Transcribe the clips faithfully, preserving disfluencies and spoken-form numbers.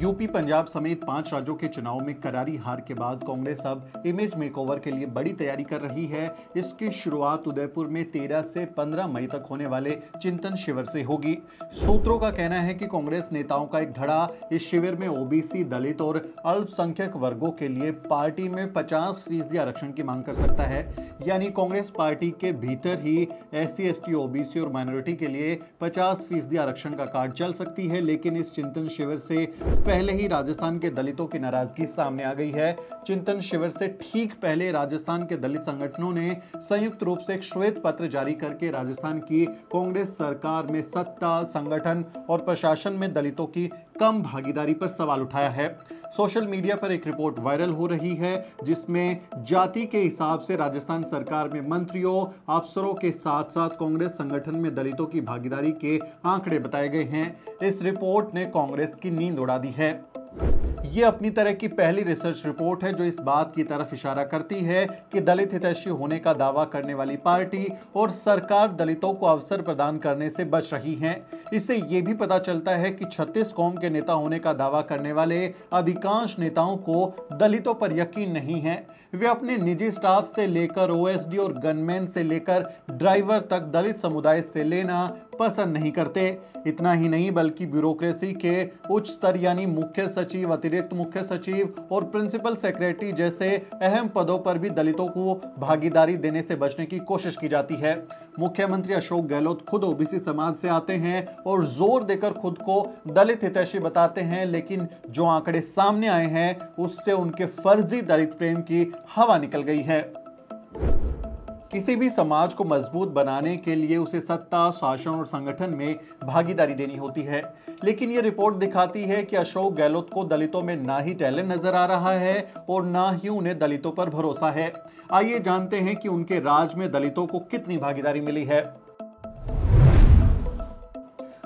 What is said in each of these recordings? UP Punjab समेत पांच राज्यों के चुनाव में करारी हार के बाद कांग्रेस अब इमेज मेकओवर के लिए बड़ी तैयारी कर रही है। इसकी शुरुआत उदयपुर में तेरह से पंद्रह मई तक होने वाले चिंतन शिविर से होगी। सूत्रों का कहना है कि कांग्रेस नेताओं का एक धड़ा इस शिविर में ओबीसी, दलित और अल्पसंख्यक वर्गों के लिए पार्टी में पचास फीसदी आरक्षण की मांग कर सकता है। यानी कांग्रेस पार्टी के भीतर ही S C, S T, OBC और माइनॉरिटी के लिए पचास फीसदी आरक्षण का कार्ड चल सकती है। लेकिन इस चिंतन शिविर से पहले ही राजस्थान के दलितों की नाराजगी सामने आ गई है। चिंतन शिविर से ठीक पहले राजस्थान के दलित संगठनों ने संयुक्त रूप से एक श्वेत पत्र जारी करके राजस्थान की कांग्रेस सरकार में सत्ता, संगठन और प्रशासन में दलितों की कम भागीदारी पर सवाल उठाया है। सोशल मीडिया पर एक रिपोर्ट वायरल हो रही है जिसमें जाति के हिसाब से राजस्थान सरकार में मंत्रियों, अफसरों के साथ साथ कांग्रेस संगठन में दलितों की भागीदारी के आंकड़े बताए गए हैं। इस रिपोर्ट ने कांग्रेस की नींद उड़ा दी है। ये अपनी तरह की पहली रिसर्च रिपोर्ट है जो इस बात की तरफ इशारा करती है कि दलित हितैषी होने का दावा करने वाली पार्टी और सरकार दलितों को अवसर प्रदान करने से बच रही हैं। इससे ये भी पता चलता है कि छत्तीस कौम के नेता होने का दावा करने वाले अधिकांश नेताओं को दलितों पर यकीन नहीं है। वे अपने निजी स्टाफ से लेकर ओएसडी और गनमैन से लेकर ड्राइवर तक दलित समुदाय से लेना पसंद नहीं करते। इतना ही नहीं बल्कि ब्यूरोक्रेसी के उच्च स्तर यानी मुख्य सचिव, अतिरिक्त मुख्य सचिव और प्रिंसिपल सेक्रेटरी जैसे अहम पदों पर भी दलितों को भागीदारी देने से बचने की कोशिश की जाती है। मुख्यमंत्री अशोक गहलोत खुद ओबीसी समाज से आते हैं और जोर देकर खुद को दलित हितैषी बताते हैं, लेकिन जो आंकड़े सामने आए हैं उससे उनके फर्जी दलित प्रेम की हवा निकल गई है। किसी भी समाज को मजबूत बनाने के लिए उसे सत्ता, शासन और संगठन में भागीदारी देनी होती है। लेकिन ये रिपोर्ट दिखाती है कि अशोक गहलोत को दलितों में ना ही टैलेंट नजर आ रहा है और ना ही उन्हें दलितों पर भरोसा है। आइए जानते हैं कि उनके राज में दलितों को कितनी भागीदारी मिली है।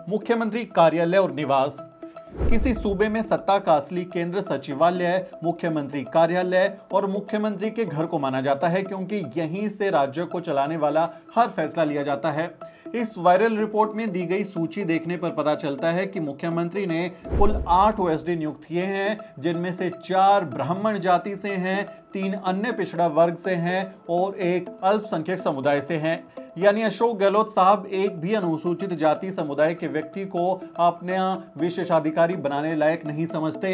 मुख्यमंत्री कार्यालय और निवास। किसी सूबे में सत्ता का असली केंद्र सचिवालय, मुख्यमंत्री कार्यालय और मुख्यमंत्री के घर को माना जाता है, क्योंकि यहीं से राज्य को चलाने वाला हर फैसला लिया जाता है। इस वायरल रिपोर्ट में दी गई सूची देखने पर पता चलता है कि मुख्यमंत्री ने कुल आठ ओएसडी नियुक्त किए हैं, जिनमें से चार ब्राह्मण जाति से हैं, तीन अन्य पिछड़ा वर्ग से हैं और एक अल्पसंख्यक समुदाय से हैं। यानी अशोक गहलोत साहब एक भी अनुसूचित जाति समुदाय के व्यक्ति को अपने विशेषाधिकारी बनाने लायक नहीं समझते।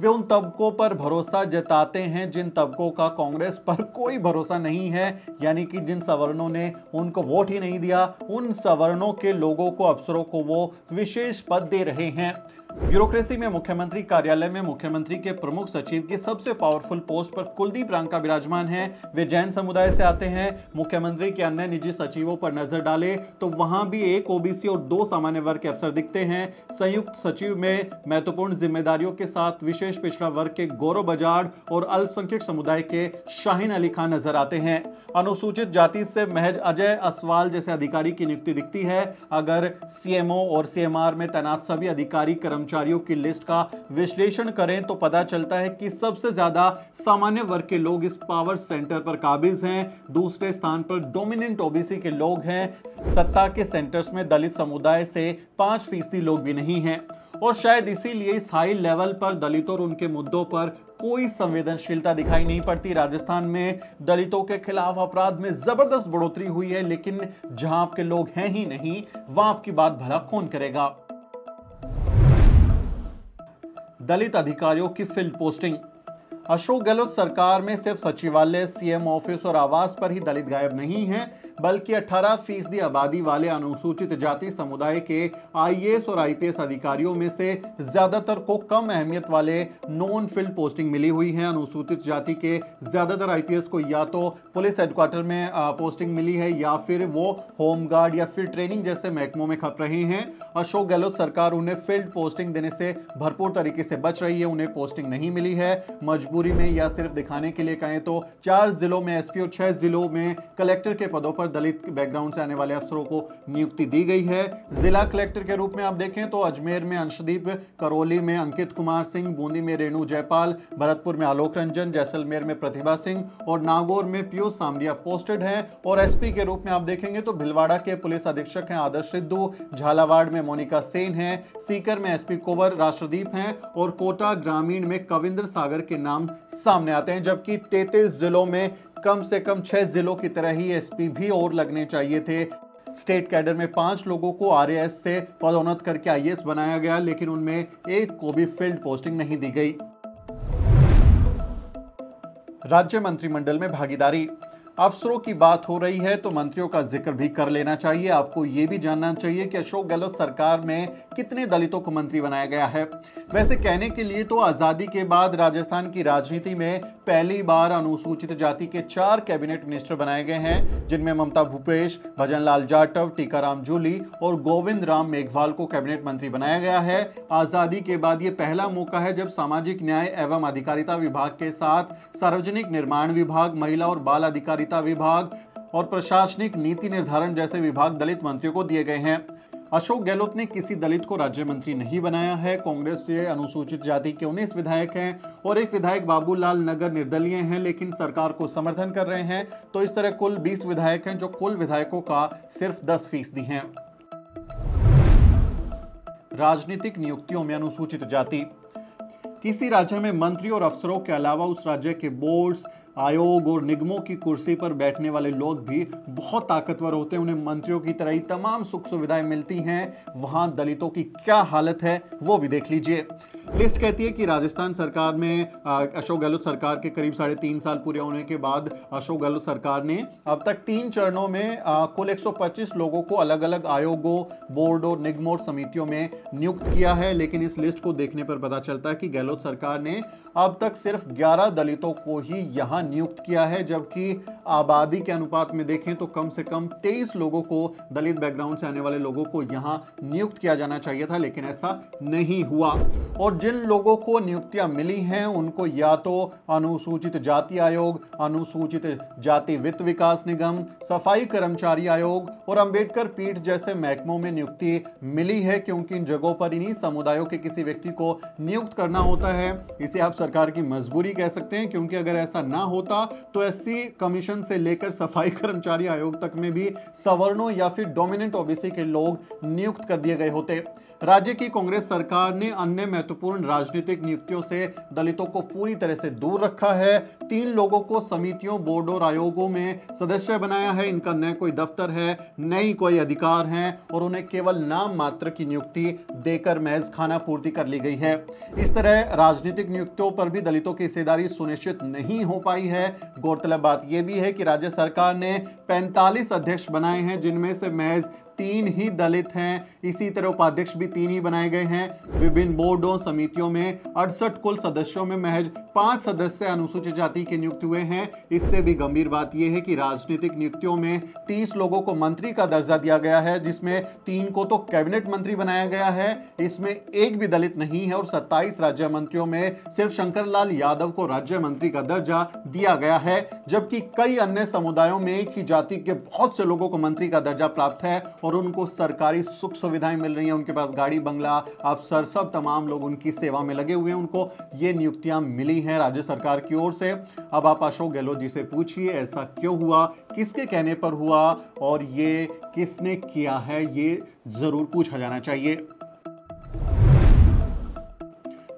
वे उन तबकों पर भरोसा जताते हैं जिन तबकों का कांग्रेस पर कोई भरोसा नहीं है, यानी कि जिन सवर्णों ने उनको वोट ही नहीं दिया, उन सवर्णों के लोगों को, अफसरों को वो विशेष पद दे रहे हैं। ब्यूरोक्रेसी में मुख्यमंत्री कार्यालय में मुख्यमंत्री के प्रमुख सचिव की सबसे पावरफुल पोस्ट पर कुलदीप रांका विराजमान हैं। वे जैन समुदाय से आते हैं। मुख्यमंत्री के अन्य निजी सचिवों पर नजर डाले तो वहां भी एक ओबीसी और दो सामान्य वर्ग के अफसर दिखते हैं। संयुक्त सचिव में महत्वपूर्ण जिम्मेदारियों के साथ विशेष पिछड़ा वर्ग के गौरव बजाड़ और अल्पसंख्यक समुदाय के शाहीन अली खान नजर आते हैं। अनुसूचित जाति से महज अजय असवाल जैसे अधिकारी की नियुक्ति दिखती है। अगर सीएमओ और सीएमआर में तैनात सभी अधिकारी कर्मचारियों की लिस्ट का विश्लेषण करें तो पता चलता है कि सबसे ज्यादा सामान्य वर्ग के लोग इस पावर सेंटर पर काबिज हैं। दूसरे स्थान पर डोमिनेंट ओबीसी के लोग हैं। सत्ता के सेंटर्स में दलित समुदाय से पांच फीसदी लोग भी नहीं हैं और शायद इसीलिए इस हाई लेवल पर दलितों और उनके मुद्दों पर कोई संवेदनशीलता दिखाई नहीं पड़ती। राजस्थान में दलितों के खिलाफ अपराध में जबरदस्त बढ़ोतरी हुई है, लेकिन जहां आपके लोग हैं ही नहीं वहां आपकी बात भला कौन करेगा। दलित अधिकारियों की फील्ड पोस्टिंग। अशोक गहलोत सरकार में सिर्फ सचिवालय, सीएम ऑफिस और आवास पर ही दलित गायब नहीं हैं, बल्कि अठारह फीसदी आबादी वाले अनुसूचित जाति समुदाय के आईएएस और आईपीएस अधिकारियों में से ज़्यादातर को कम अहमियत वाले नॉन फील्ड पोस्टिंग मिली हुई है। अनुसूचित जाति के ज़्यादातर आईपीएस को या तो पुलिस हेडक्वार्टर में पोस्टिंग मिली है या फिर वो होमगार्ड या फिर ट्रेनिंग जैसे महकमों में खप रहे हैं। अशोक गहलोत सरकार उन्हें फील्ड पोस्टिंग देने से भरपूर तरीके से बच रही है। उन्हें पोस्टिंग नहीं मिली है। मजबूरी में या सिर्फ दिखाने के लिए कहें तो चार जिलों में एसपी और छह जिलों में कलेक्टर के पदों पर पर दलित बैकग्राउंड से आने वाले अफसरों को नियुक्ति दी गई है। जिला कलेक्टर के रूप में आप देखें तो अजमेर में अंशदीप, करौली में अंकित कुमार सिंह, बूंदी में रेणु जयपाल, भरतपुर में आलोक रंजन, जैसलमेर में प्रतिभा सिंह और नागौर में पीयूष सामरिया पोस्टेड हैं। और एसपी के रूप में आप देखेंगे तो भिलवाड़ा के पुलिस अधीक्षक हैं आदर्श सिद्धू, झालावाड़ में मोनिका सेन हैं, सीकर में एसपी कोवर राष्ट्रदीप हैं और कोटा ग्रामीण में कविंद्र सागर के नाम सामने आते हैं। जबकि तैंतीस जिलों में कम से कम छह जिलों की तरह ही एसपी भी और लगने चाहिए थे। स्टेट कैडर में पांच लोगों को आरएएस से पदोन्नत करके आईएएस बनाया गया, लेकिन उनमें एक को भी फील्ड पोस्टिंग नहीं दी गई। राज्य मंत्रिमंडल में भागीदारी, अफसरों की बात हो रही है तो मंत्रियों का जिक्र भी कर लेना चाहिए। आपको ये भी जानना चाहिए कि अशोक गहलोत सरकार में कितने दलितों को मंत्री बनाया गया है। वैसे कहने के लिए तो आज़ादी के बाद राजस्थान की राजनीति में पहली बार अनुसूचित जाति के चार कैबिनेट मिनिस्टर बनाए गए हैं, जिनमें ममता भूपेश, भजन लाल जाटव, टीकाराम जूली और गोविंद राम मेघवाल को कैबिनेट मंत्री बनाया गया है। आज़ादी के बाद ये पहला मौका है जब सामाजिक न्याय एवं अधिकारिता विभाग के साथ सार्वजनिक निर्माण विभाग, महिला और बाल अधिकारिता विभाग और प्रशासनिक नीति निर्धारण जैसे विभाग दलित मंत्रियों को दिए गए हैं। अशोक गहलोत ने किसी दलित को राज्य मंत्री नहीं बनाया है। कांग्रेस से अनुसूचित जाति के उन्नीस विधायक हैं और एक विधायक बाबूलाल नगर निर्दलीय हैं लेकिन सरकार को समर्थन कर रहे हैं। तो इस तरह कुल बीस विधायक हैं जो कुल विधायकों का सिर्फ दस फीसदी है। राजनीतिक नियुक्तियों में अनुसूचित जाति, किसी राज्य में मंत्री और अफसरों के अलावा उस राज्य के बोर्ड्स, आयोग और निगमों की कुर्सी पर बैठने वाले लोग भी बहुत ताकतवर होते हैं। उन्हें मंत्रियों की तरह ही तमाम सुख सुविधाएं मिलती हैं। वहां दलितों की क्या हालत है वो भी देख लीजिए। लिस्ट कहती है कि राजस्थान सरकार में अशोक गहलोत सरकार के करीब साढ़े तीन साल पूरे होने के बाद अशोक गहलोत सरकार ने अब तक तीन चरणों में कुल एक सौ पच्चीस लोगों को अलग अलग आयोगों, बोर्ड और निगमों और समितियों में नियुक्त किया है। लेकिन इस लिस्ट को देखने पर पता चलता है कि गहलोत सरकार ने अब तक सिर्फ ग्यारह दलितों को ही यहाँ नियुक्त किया है, जबकि आबादी के अनुपात में देखें तो कम से कम तेईस लोगों को, दलित बैकग्राउंड से आने वाले लोगों को यहाँ नियुक्त किया जाना चाहिए था, लेकिन ऐसा नहीं हुआ। और जिन लोगों को नियुक्तियां मिली हैं उनको या तो अनुसूचित जाति आयोग, अनुसूचित जाति वित्त विकास निगम, सफाई कर्मचारी आयोग और अंबेडकर पीठ जैसे महकमों में नियुक्ति मिली है, क्योंकि इन जगहों पर इन्हीं समुदायों के किसी व्यक्ति को नियुक्त करना होता है। इसे आप सरकार की मजबूरी कह सकते हैं, क्योंकि अगर ऐसा ना होता तो एससी कमीशन से लेकर सफाई कर्मचारी आयोग तक में भी सवर्णों या फिर डोमिनेंट ओबीसी के लोग नियुक्त कर दिए गए होते। राज्य की कांग्रेस सरकार ने अन्य महत्वपूर्ण राजनीतिक नियुक्तियों से दलितों को पूरी तरह से दूर रखा है। तीन लोगों को समितियों, बोर्ड और आयोगों में सदस्य बनाया है। इनका न कोई दफ्तर है, न ही कोई अधिकार है और उन्हें केवल नाम मात्र की नियुक्ति देकर महज खाना पूर्ति कर ली गई है। इस तरह राजनीतिक नियुक्तियों पर भी दलितों की हिस्सेदारी सुनिश्चित नहीं हो पाई है। गौरतलब बात यह भी है कि राज्य सरकार ने पैंतालीस अध्यक्ष बनाए हैं, जिनमें से महज तीन ही दलित हैं। इसी तरह उपाध्यक्ष भी तीन ही बनाए गए हैं। विभिन्न बोर्डों, समितियों में अड़सठ कुल सदस्यों में महज पांच सदस्य अनुसूचित जाति के नियुक्त हुए हैं। इससे भी गंभीर बात यह है कि राजनीतिक नियुक्तियों में तीस लोगों को मंत्री का दर्जा दिया गया है, जिसमें तीन को तो कैबिनेट मंत्री बनाया गया है, इसमें एक भी दलित नहीं है। और सत्ताईस राज्य मंत्रियों में सिर्फ शंकरलाल यादव को राज्य मंत्री का दर्जा दिया गया है, जबकि कई अन्य समुदायों में एक ही जाति के बहुत से लोगों को मंत्री का दर्जा प्राप्त है और उनको सरकारी सुख सुविधाएं मिल रही हैं। उनके पास गाड़ी, बंगला, अफसर, सब तमाम लोग उनकी सेवा में लगे हुए हैं। उनको ये नियुक्तियां मिली हैं राज्य सरकार की ओर से। अब आप अशोक गहलोत जी से पूछिए ऐसा क्यों हुआ, किसके कहने पर हुआ और ये किसने किया है, ये जरूर पूछा जाना चाहिए।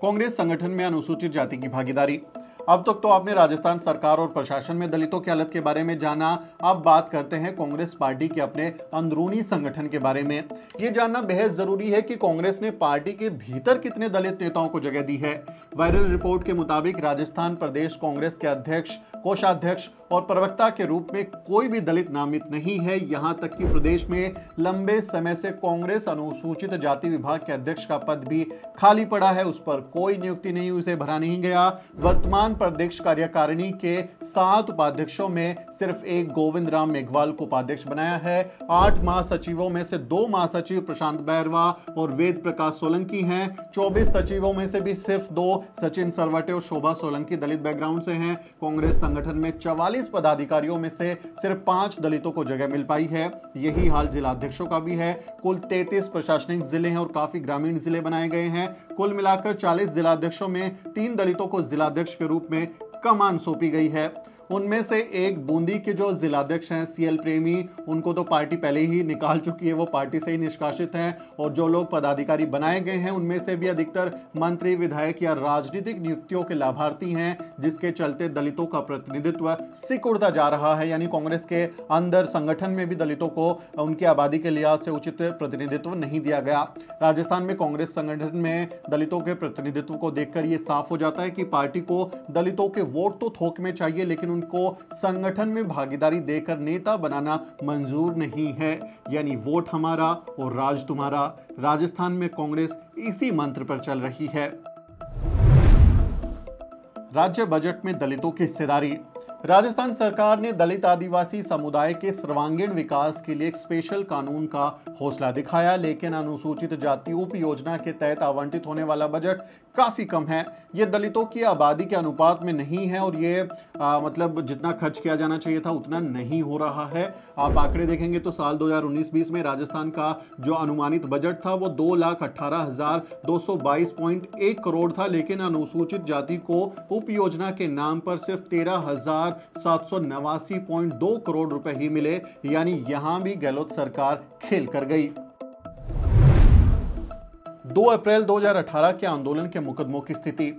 कांग्रेस संगठन में अनुसूचित जाति की भागीदारी, अब तक तो आपने राजस्थान सरकार और प्रशासन में दलितों की हालत के बारे में जाना। अब बात करते हैं कांग्रेस पार्टी के अपने अंदरूनी संगठन के बारे में। ये जानना बेहद जरूरी है कि कांग्रेस ने पार्टी के भीतर कितने दलित नेताओं को जगह दी है। वायरल रिपोर्ट के मुताबिक राजस्थान प्रदेश कांग्रेस के अध्यक्ष, कोषाध्यक्ष और प्रवक्ता के रूप में कोई भी दलित नामित नहीं है। यहाँ तक कि प्रदेश में लंबे समय से कांग्रेस अनुसूचित जाति विभाग के अध्यक्ष का पद भी खाली पड़ा है, उस पर कोई नियुक्ति नहीं, उसे भरा नहीं गया। वर्तमान प्रदेश कार्यकारिणी के सात उपाध्यक्षों में सिर्फ एक गोविंद राम मेघवाल को उपाध्यक्ष बनाया है। आठ महासचिवों में से दो महासचिव प्रशांत बैरवा और वेद प्रकाश सोलंकी हैं। चौबीस सचिवों में से भी सिर्फ दो, सचिन सरवाटे और शोभा सोलंकी, दलित बैकग्राउंड से हैं। कांग्रेस संगठन में चवालीस चालीस पदाधिकारियों में से सिर्फ पांच दलितों को जगह मिल पाई है। यही हाल जिलाध्यक्षों का भी है। कुल तैंतीस प्रशासनिक जिले हैं और काफी ग्रामीण जिले बनाए गए हैं। कुल मिलाकर चालीस जिलाध्यक्षों में तीन दलितों को जिलाध्यक्ष के रूप में कमान सौंपी गई है। उनमें से एक बूंदी के जो जिलाध्यक्ष हैं सीएल प्रेमी, उनको तो पार्टी पहले ही निकाल चुकी है, वो पार्टी से ही निष्कासित हैं। और जो लोग पदाधिकारी बनाए गए हैं उनमें से भी अधिकतर मंत्री, विधायक या राजनीतिक नियुक्तियों के लाभार्थी हैं, जिसके चलते दलितों का प्रतिनिधित्व सिकुड़ता जा रहा है। यानी कांग्रेस के अंदर संगठन में भी दलितों को उनकी आबादी के लिहाज से उचित प्रतिनिधित्व नहीं दिया गया। राजस्थान में कांग्रेस संगठन में दलितों के प्रतिनिधित्व को देखकर ये साफ हो जाता है कि पार्टी को दलितों के वोट तो थोक में चाहिए, लेकिन को संगठन में भागीदारी देकर नेता बनाना मंजूर नहीं है। यानी वोट हमारा और राज तुम्हारा। राजस्थान में कांग्रेस इसी मंत्र पर चल रही है। राज्य बजट में दलितों की हिस्सेदारी। राजस्थान सरकार ने दलित आदिवासी समुदाय के सर्वांगीण विकास के लिए एक स्पेशल कानून का हौसला दिखाया, लेकिन अनुसूचित जाति उप योजना के तहत आवंटित होने वाला बजट काफ़ी कम है। ये दलितों की आबादी के अनुपात में नहीं है और ये आ, मतलब जितना खर्च किया जाना चाहिए था उतना नहीं हो रहा है। आप आंकड़े देखेंगे तो साल दो हज़ार उन्नीस बीस में राजस्थान का जो अनुमानित बजट था वो दो लाख अट्ठारह हजार दो सौ बाईस पॉइंट एक करोड़ था, लेकिन अनुसूचित जाति को उप योजना के नाम पर सिर्फ तेरह हजार सात सौ नवासी पॉइंट दो करोड़ रुपए ही मिले। यानी यहाँ भी गहलोत सरकार खेल कर गई। दो अप्रैल दो हज़ार अठारह के आंदोलन के मुकदमों की स्थिति।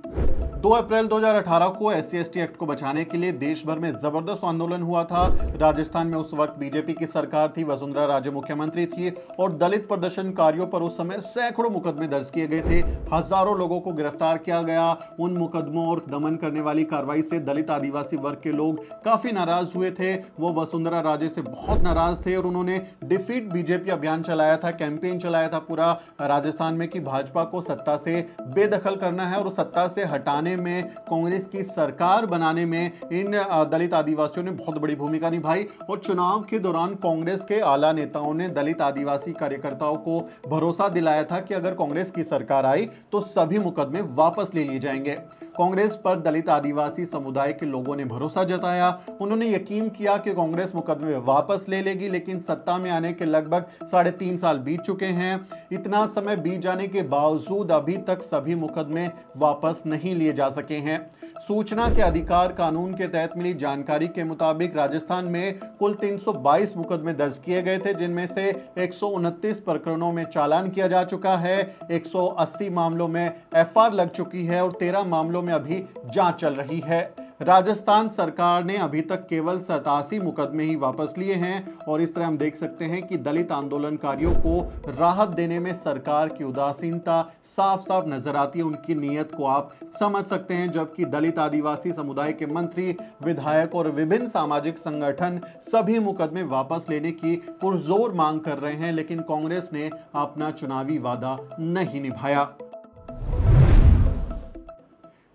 दो अप्रैल दो हज़ार अठारह को S C S T act को बचाने के लिए देश भर में जबरदस्त आंदोलन हुआ था। राजस्थान में उस वक्त बीजेपी की सरकार थी, वसुंधरा राजे मुख्यमंत्री थी और दलित प्रदर्शनकारियों पर उस समय सैकड़ों मुकदमे दर्ज किए गए थे। हजारों लोगों को गिरफ्तार किया गया। उन मुकदमों और दमन करने वाली कार्रवाई से दलित आदिवासी वर्ग के लोग काफी नाराज हुए थे। वो वसुंधरा राजे से बहुत नाराज थे और उन्होंने डिफीट बीजेपी अभियान चलाया था, कैंपेन चलाया था पूरा राजस्थान में कि भाजपा को सत्ता से बेदखल करना है और सत्ता से हटाने में कांग्रेस की सरकार बनाने में इन दलित आदिवासियों ने बहुत बड़ी भूमिका निभाई। और चुनाव के दौरान कांग्रेस के आला नेताओं ने दलित आदिवासी कार्यकर्ताओं को भरोसा दिलाया था कि अगर कांग्रेस की सरकार आई तो सभी मुकदमे वापस ले लिए जाएंगे। कांग्रेस पर दलित आदिवासी समुदाय के लोगों ने भरोसा जताया। उन्होंने यकीन किया कि कांग्रेस मुकदमे वापस ले लेगी, लेकिन सत्ता में आने के लगभग साढ़े तीन साल बीत चुके हैं। इतना समय बीत जाने के बावजूद अभी तक सभी मुकदमे वापस नहीं लिए जा सके हैं। सूचना के अधिकार कानून के तहत मिली जानकारी के मुताबिक राजस्थान में कुल तीन सौ बाईस मुकदमे दर्ज किए गए थे, जिनमें से एक सौ उनतीस प्रकरणों में चालान किया जा चुका है, एक सौ अस्सी मामलों में एफ आई आर लग चुकी है और तेरह मामलों में अभी जांच चल रही है। राजस्थान सरकार ने अभी तक केवल सतासी मुकदमे ही वापस लिए हैं और इस तरह हम देख सकते हैं कि दलित आंदोलनकारियों को राहत देने में सरकार की उदासीनता साफ साफ नजर आती है। उनकी नीयत को आप समझ सकते हैं। जबकि दलित आदिवासी समुदाय के मंत्री, विधायक और विभिन्न सामाजिक संगठन सभी मुकदमे वापस लेने की पुरजोर मांग कर रहे हैं, लेकिन कांग्रेस ने अपना चुनावी वादा नहीं निभाया।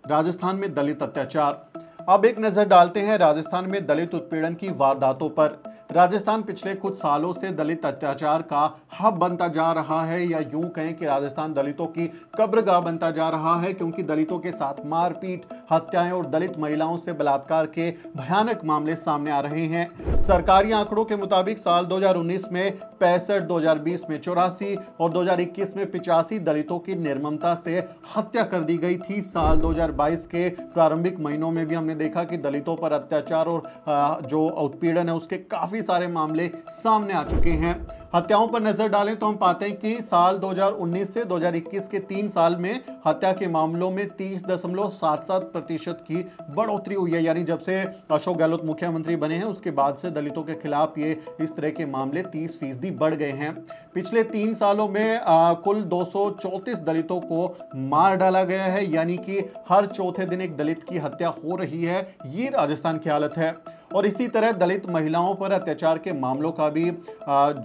राजस्थान में दलित अत्याचार। अब एक नजर डालते हैं राजस्थान में दलित उत्पीड़न की वारदातों पर। राजस्थान पिछले कुछ सालों से दलित अत्याचार का हब बनता जा रहा है, या यूं कहें कि राजस्थान दलितों की कब्रगाह बनता जा रहा है, क्योंकि दलितों के साथ मारपीट, हत्याएं और दलित महिलाओं से बलात्कार के भयानक मामले सामने आ रहे हैं। सरकारी आंकड़ों के मुताबिक साल दो हज़ार उन्नीस में पैंसठ, दो हज़ार बीस में चौरासी और दो हज़ार इक्कीस में पिचासी दलितों की निर्ममता से हत्या कर दी गई थी। साल दो हज़ार बाईस के प्रारंभिक महीनों में भी हमने देखा कि दलितों पर अत्याचार और जो उत्पीड़न है उसके काफ़ी सारे मामले सामने आ चुके हैं। हत्याओं पर नजर डालें तो हम पाते हैं कि साल दो हज़ार उन्नीस से दो हज़ार इक्कीस के तीन साल में हत्या के मामलों में तीस दशमलव सात सात प्रतिशत की बढ़ोतरी हुई है। यानी जब से अशोक गहलोत मुख्यमंत्री बने हैं उसके बाद से दलितों के खिलाफ ये इस तरह के मामले तीस फीसदी बढ़ गए हैं। पिछले तीन सालों में आ, कुल दो सौ चौंतीस दलितों को मार डाला गया है, यानी कि हर चौथे दिन एक दलित की हत्या हो रही है। ये राजस्थान की हालत है। और इसी तरह दलित महिलाओं पर अत्याचार के मामलों का भी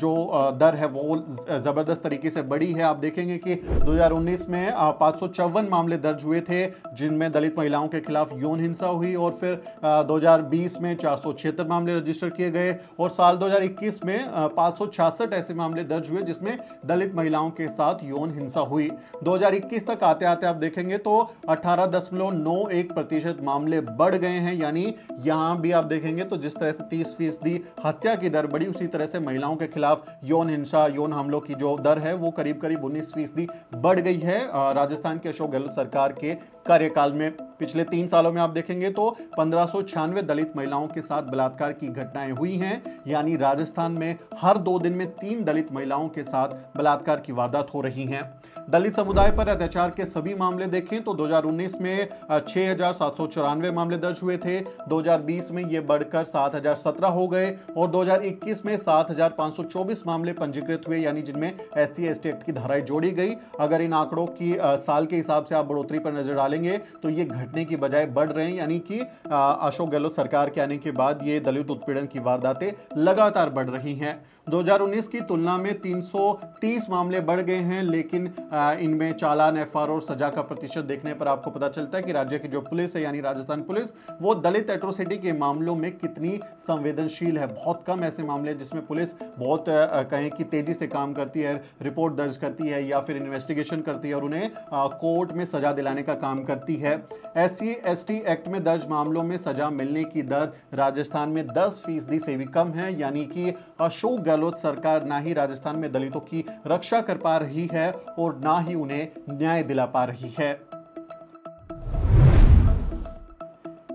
जो दर है वो ज़बरदस्त तरीके से बढ़ी है। आप देखेंगे कि दो हज़ार उन्नीस में पाँच सौ चौवन मामले दर्ज हुए थे, जिनमें दलित महिलाओं के खिलाफ यौन हिंसा हुई, और फिर दो हज़ार बीस में चार सौ छिहत्तर मामले रजिस्टर किए गए और साल दो हज़ार इक्कीस में पाँच सौ छियासठ ऐसे मामले दर्ज हुए जिसमें दलित महिलाओं के साथ यौन हिंसा हुई। दो हज़ार इक्कीस तक आते आते आप देखेंगे तो अठारह दशमलव नौ एक प्रतिशत मामले बढ़ गए हैं। यानी यहाँ भी आप देखेंगे देखेंगे तो जिस तरह से तीस फीसदी हत्या की दर बढ़ी, उसी तरह से महिलाओं के खिलाफ यौन हिंसा, यौन हमलों की जो दर है वो करीब करीब उन्नीस फीसदी बढ़ गई है राजस्थान के अशोक गहलोत सरकार के कार्यकाल में। पिछले तीन सालों में आप देखेंगे तो पंद्रह सौ छियानवे दलित महिलाओं के साथ बलात्कार की घटनाएं हुई हैं, यानी राजस्थान में हर दो दिन में तीन दलित महिलाओं के साथ बलात्कार की वारदात हो रही हैं। दलित समुदाय पर अत्याचार के सभी मामले देखें तो दो हज़ार उन्नीस में छः हजार सात सौ चौरानवे मामले दर्ज हुए थे, दो हज़ार बीस में ये बढ़कर सात हजार सत्रह हो गए और दो हज़ार इक्कीस में सात हजार पाँच सौ चौबीस मामले पंजीकृत हुए, यानी जिनमें S C S T act की धाराएं जोड़ी गई। अगर इन आंकड़ों की साल के हिसाब से आप बढ़ोतरी पर नजर डालेंगे तो ये घटने की बजाय बढ़ रहे हैं, यानी कि अशोक गहलोत सरकार के आने के बाद ये दलित उत्पीड़न की वारदातें लगातार बढ़ रही हैं। दो हज़ार उन्नीस की तुलना में तीन सौ तीस मामले बढ़ गए हैं, लेकिन इनमें चालान, एफ आई आर और सजा का प्रतिशत देखने पर आपको पता चलता है कि राज्य की जो पुलिस है यानी राजस्थान पुलिस वो दलित एट्रोसिटी के मामलों में कितनी संवेदनशील है। बहुत कम ऐसे मामले जिसमें पुलिस बहुत कहें कि तेजी से काम करती है, रिपोर्ट दर्ज करती है या फिर इन्वेस्टिगेशन करती है और उन्हें कोर्ट में सजा दिलाने का काम करती है। S C S T act में दर्ज मामलों में सजा मिलने की दर राजस्थान में दस फीसदी से भी कम है, यानी कि अशोक गहलोत सरकार ना ही राजस्थान में दलितों की रक्षा कर पा रही है और ना ही उन्हें न्याय दिला पा रही है।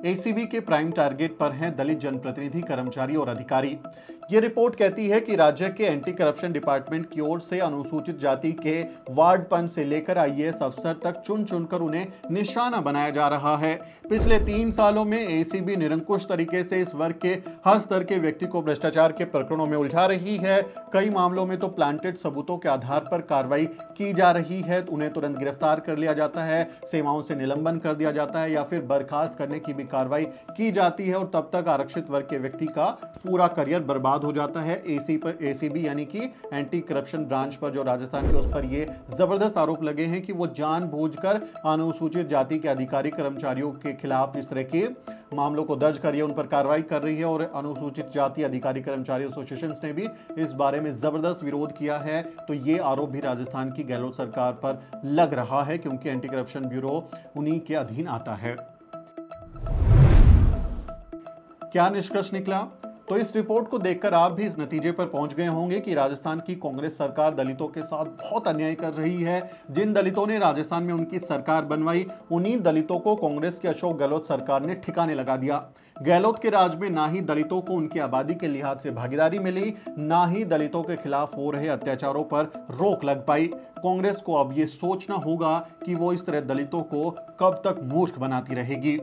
ए सी बी के प्राइम टारगेट पर हैं दलित जनप्रतिनिधि, कर्मचारी और अधिकारी। ये रिपोर्ट कहती है कि राज्य के एंटी करप्शन डिपार्टमेंट की ओर से अनुसूचित जाति के वार्ड पंच से लेकर आई ए एस अफसर तक चुन चुनकर उन्हें निशाना बनाया जा रहा है। पिछले तीन सालों में ए सी बी निरंकुश तरीके से इस वर्ग के हर स्तर के व्यक्ति को भ्रष्टाचार के प्रकरणों में उलझा रही है। कई मामलों में तो प्लांटेड सबूतों के आधार पर कार्रवाई की जा रही है, उन्हें तुरंत गिरफ्तार कर लिया जाता है, सेवाओं से निलंबन कर दिया जाता है या फिर बर्खास्त करने की भी कार्रवाई की जाती है और तब तक आरक्षित वर्ग के व्यक्ति का पूरा करियर बर्बाद हो जाता है। एसी पर ए सी बी यानी कि एंटी करप्शन ब्रांच पर जो राजस्थान के, उस पर ये जबरदस्त आरोप लगे हैं कि वो जानबूझकर अनुसूचित जाति के अधिकारी कर्मचारियों के खिलाफ इस तरह के मामलों को दर्ज करिए उन पर कार्रवाई कर रही है। और अनुसूचित जाति अधिकारी कर्मचारी एसोसिएशन ने भी इस बारे में जबरदस्त विरोध किया है। तो ये आरोप भी राजस्थान की गहलोत सरकार पर लग रहा है, क्योंकि एंटी करप्शन ब्यूरो उन्हीं के अधीन आता है। क्या निष्कर्ष निकला? तो इस रिपोर्ट को देखकर आप भी इस नतीजे पर पहुंच गए होंगे कि राजस्थान की कांग्रेस सरकार दलितों के साथ बहुत अन्याय कर रही है। जिन दलितों ने राजस्थान में उनकी सरकार बनवाई, उन्हीं दलितों को कांग्रेस के अशोक गहलोत सरकार ने ठिकाने लगा दिया। गहलोत के राज में ना ही दलितों को उनकी आबादी के लिहाज से भागीदारी मिली, ना ही दलितों के खिलाफ हो रहे अत्याचारों पर रोक लग पाई। कांग्रेस को अब ये सोचना होगा कि वो इस तरह दलितों को कब तक मूर्ख बनाती रहेगी।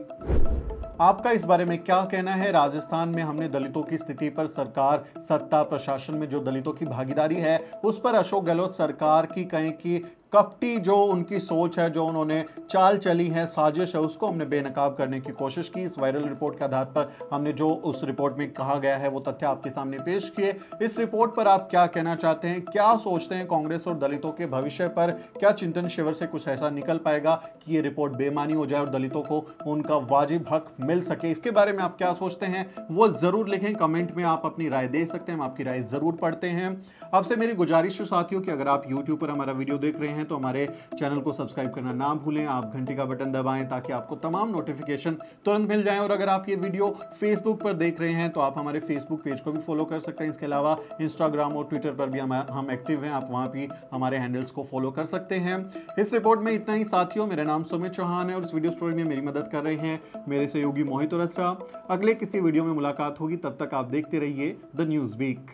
आपका इस बारे में क्या कहना है? राजस्थान में हमने दलितों की स्थिति पर, सरकार, सत्ता, प्रशासन में जो दलितों की भागीदारी है उस पर अशोक गहलोत सरकार की कहें कि कपटी जो उनकी सोच है, जो उन्होंने चाल चली है, साजिश है, उसको हमने बेनकाब करने की कोशिश की। इस वायरल रिपोर्ट के आधार पर हमने जो उस रिपोर्ट में कहा गया है वो तथ्य आपके सामने पेश किए। इस रिपोर्ट पर आप क्या कहना चाहते हैं, क्या सोचते हैं कांग्रेस और दलितों के भविष्य पर? क्या चिंतन शिविर से कुछ ऐसा निकल पाएगा कि ये रिपोर्ट बेमानी हो जाए और दलितों को उनका वाजिब हक मिल सके? इसके बारे में आप क्या सोचते हैं वो ज़रूर लिखें, कमेंट में आप अपनी राय दे सकते हैं, हम आपकी राय ज़रूर पढ़ते हैं। आपसे मेरी गुजारिश है साथियों कि अगर आप यूट्यूब पर हमारा वीडियो देख रहे हैं तो हमारे चैनल को सब्सक्राइब करना ना भूलें। आप घंटी का बटन दबाएं ताकि आपको तमाम नोटिफिकेशन तुरंत मिल जाएं। और अगर आप ये वीडियो फेसबुक पर देख रहे हैं तो आप हमारे फेसबुक पेज को भी फॉलो कर सकते हैं। इसके अलावा इंस्टाग्राम और ट्विटर पर भी हम हम एक्टिव हैं, आप वहाँ भी हमारे हैंडल्स को फॉलो कर सकते हैं। इस रिपोर्ट में इतना ही साथियों। मेरा नाम सुमित चौहान है और इस वीडियो स्टोरी में मेरी मदद कर रहे हैं मेरे सहयोगी मोहित और असरा। अगले किसी वीडियो में मुलाकात होगी, तब तक आप देखते रहिए द न्यूज़ वीक।